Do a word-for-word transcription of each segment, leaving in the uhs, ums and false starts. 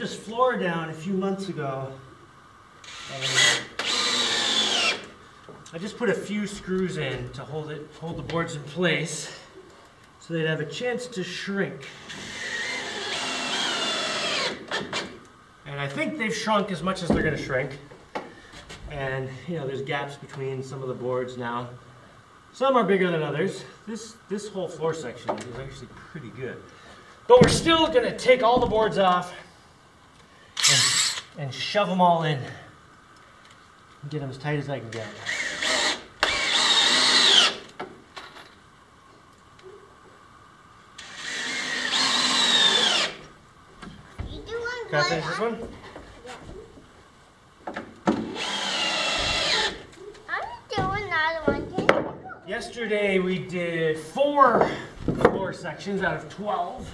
this floor down a few months ago. I just put a few screws in to hold it, hold the boards in place so they'd have a chance to shrink. And I think they've shrunk as much as they're going to shrink. And, you know, there's gaps between some of the boards now. Some are bigger than others. This, this whole floor section is actually pretty good. But we're still going to take all the boards off and, and shove them all in. And get them as tight as I can get. Can I finish this one? Yesterday we did four floor sections out of twelve.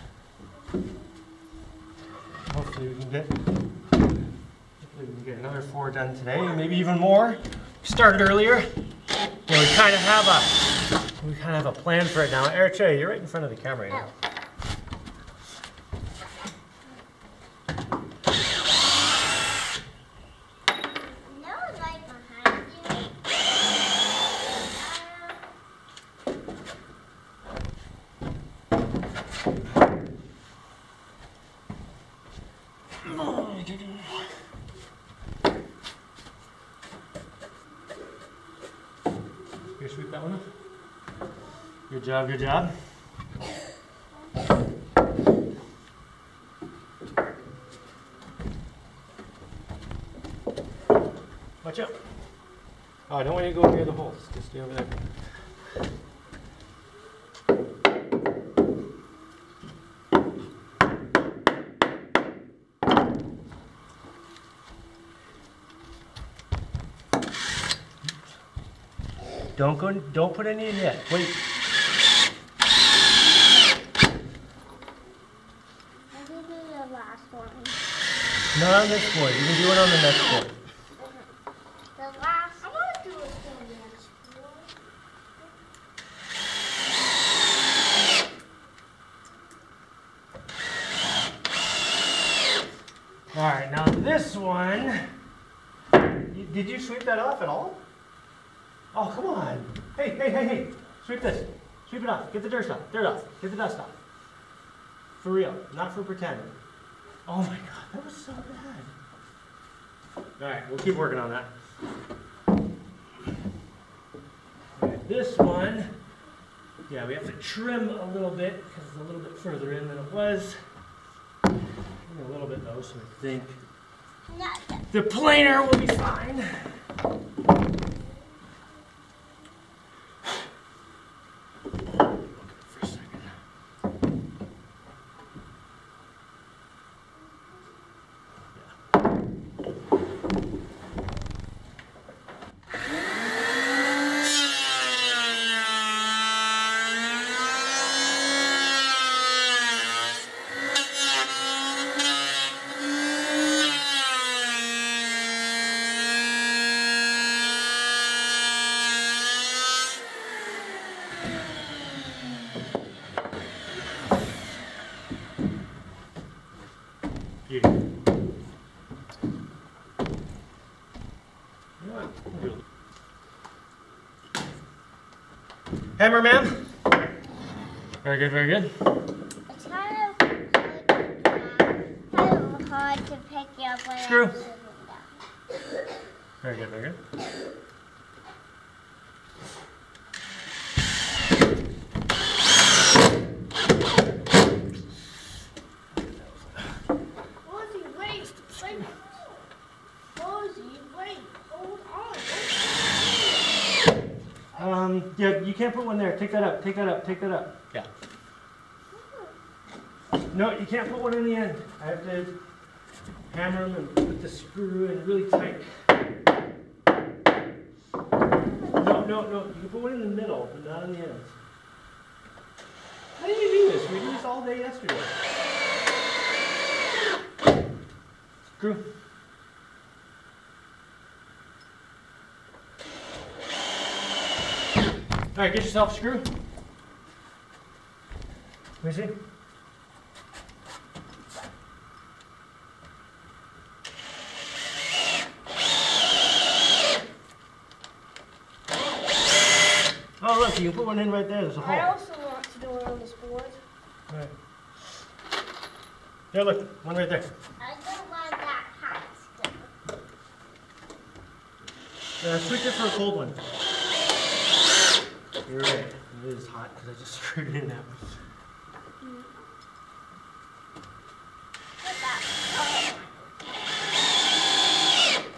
Hopefully we can get, hopefully we can get another four done today, and maybe even more. We started earlier. Yeah, we kind of have a we kind of have a plan for it now. Erica, you're right in front of the camera right now. Sweep that one up. Good job, good job. Watch out. Oh, I don't want you to go near the holes. Just stay over there. Don't go. Don't put any in yet. Wait. I can do the last one. Not on this board. You can do it on the next board. The last. I want to do it on the next board. All right. Now this one. Did you sweep that off at all? Oh, come on. Hey, hey, hey, hey. Sweep this. Sweep it off. Get the dirt off. Dirt off. Get the dust off. For real. Not for pretending. Oh my God, that was so bad. All right, we'll keep working on that. All right, this one, yeah, we have to trim a little bit because it's a little bit further in than it was. Maybe a little bit though, so I think the planer will be fine. Hammer, ma'am. Very good, very good. It's kind of, uh, kind of hard to pick you up when Screw. I'm sitting down. Very good, very good. Yeah, you can't put one there. Take that up. Take that up. Take that up. Yeah. No, you can't put one in the end. I have to hammer them and put the screw in really tight. No, no, no. You can put one in the middle, but not in the ends. How do you do this? We did this all day yesterday. Screw. All right, get yourself a screw. Let me see. Actually, you can put one in right there. There's a hole. I also want to do one on this board. All right. Here, look. One right there. I don't want that hot stuff. Yeah, switch it for a cold one. You're right. It is hot because I just screwed it in that way.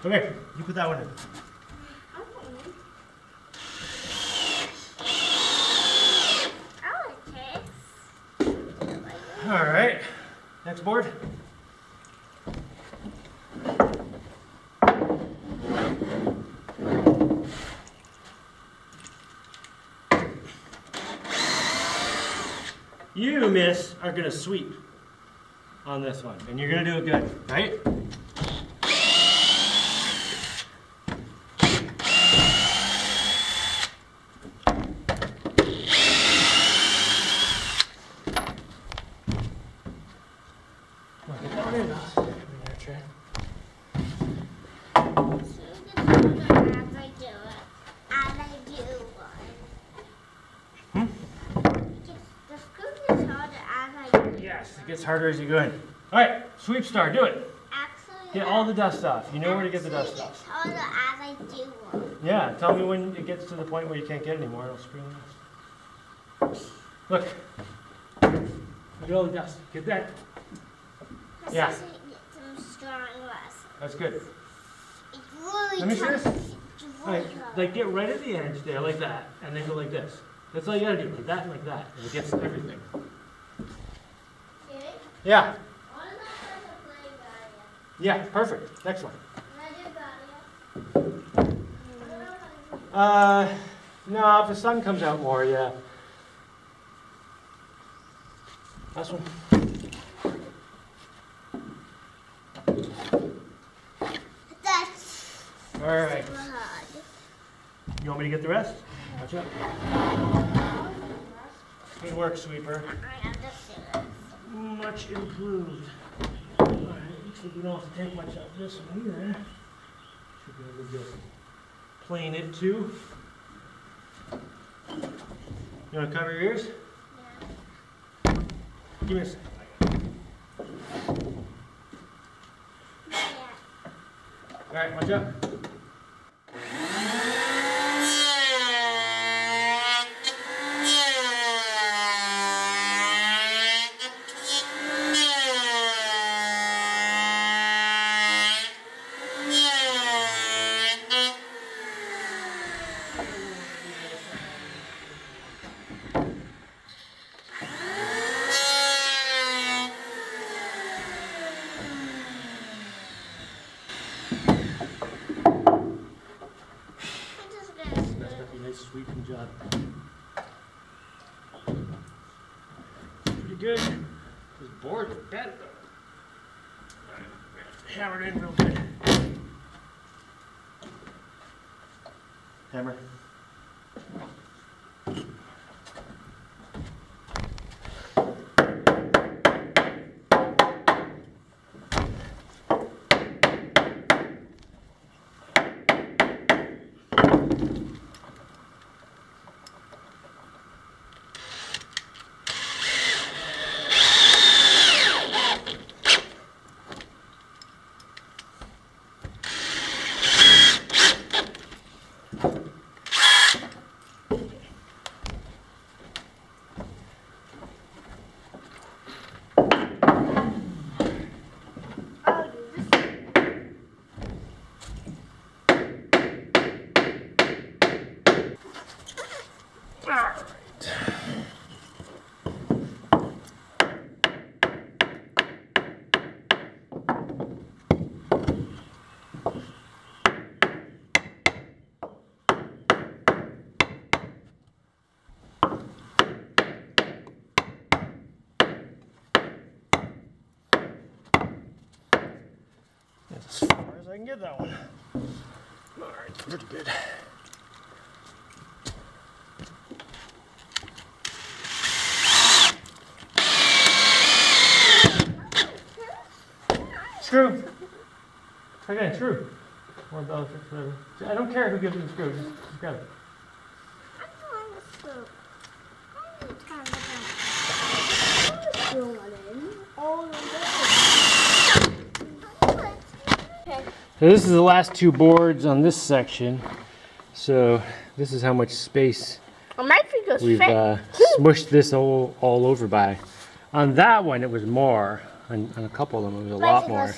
Come here, you put that one in. I want this. All right, next board. You, miss, are gonna sweep on this one, and you're gonna do it good, right? Yes, it gets harder as you go in. All right, sweep star, do it. Actually, get all the dust off. You know where to get the dust off. Harder as I do one. Yeah, tell me when it gets to the point where you can't get it anymore. It'll screw me. Look, look at all the dust. Get that. That's yeah. Get some strong rust. That's good. It's really Let me tough. See this. Really all right, like get right at the edge there, like that, and then go like this. That's all you gotta do, like that and like that, and it gets everything. Yeah. Yeah, perfect. Next one. Uh, no, if the sun comes out more, yeah. Last one. That's all right. You want me to get the rest? Watch out. Good work, sweeper. Much improved. Alright, looks like we don't have to take much out of this one either. Should be able to just plane it too. You want to cover your ears? Yeah. Give me a second. Yeah. Alright, watch out. Sweeping job. Pretty good. This board's bent though. Alright, we have to hammer it in real good. Hammer. As far as I can get that one. All right, pretty good. Screw. Again, screw. Or whatever. I don't care who gives me the screw. Just grab it. I'm the one with the screw. So this is the last two boards on this section. So this is how much space we've uh, smushed this all, all over by. On that one it was more. On, on a couple of them it was a lot more.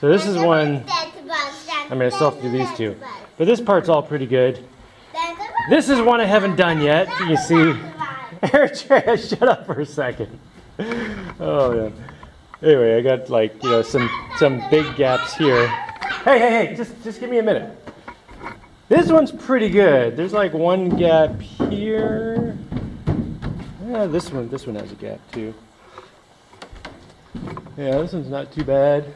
So this is one, I mean I still have to do these two. But this part's all pretty good. This is one I haven't done yet. You see, air trash, shut up for a second. Oh yeah. Anyway, I got like, you know, some some big gaps here. Hey, hey, hey, just, just give me a minute. This one's pretty good. There's like one gap here. Yeah, this one, this one has a gap too. Yeah, this one's not too bad.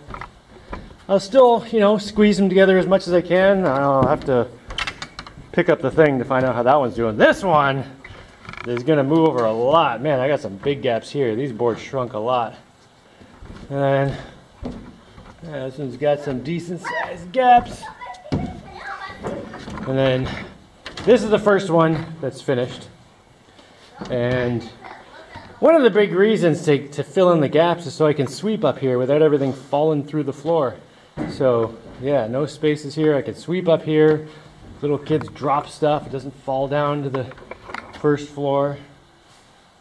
I'll still, you know, squeeze them together as much as I can. I'll have to pick up the thing to find out how that one's doing. This one is gonna move over a lot. Man, I got some big gaps here. These boards shrunk a lot. And yeah, this one's got some decent sized gaps. And then this is the first one that's finished. And one of the big reasons to, to fill in the gaps is so I can sweep up here without everything falling through the floor. So yeah, no spaces here. I can sweep up here. Little kids drop stuff. It doesn't fall down to the first floor.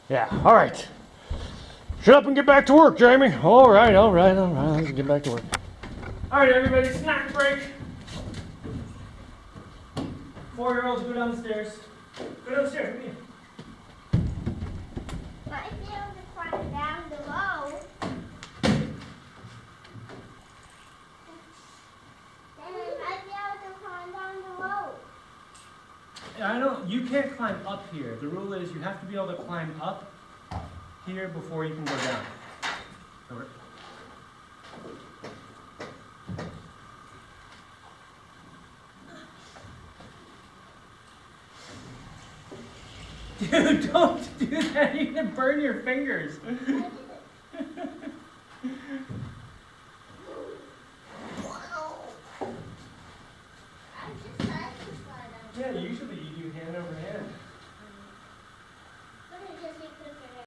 Yeah, all right. Shut up and get back to work, Jamie. All right, all right, all right. Let's get back to work. All right, everybody, snack break. Four-year-olds, go downstairs. Go downstairs, come here. But if you want to climb down below, then I might be able to climb down below. I don't. You can't climb up here. The rule is you have to be able to climb up here before you can go down. Over. Dude, don't do that. You're gonna burn your fingers.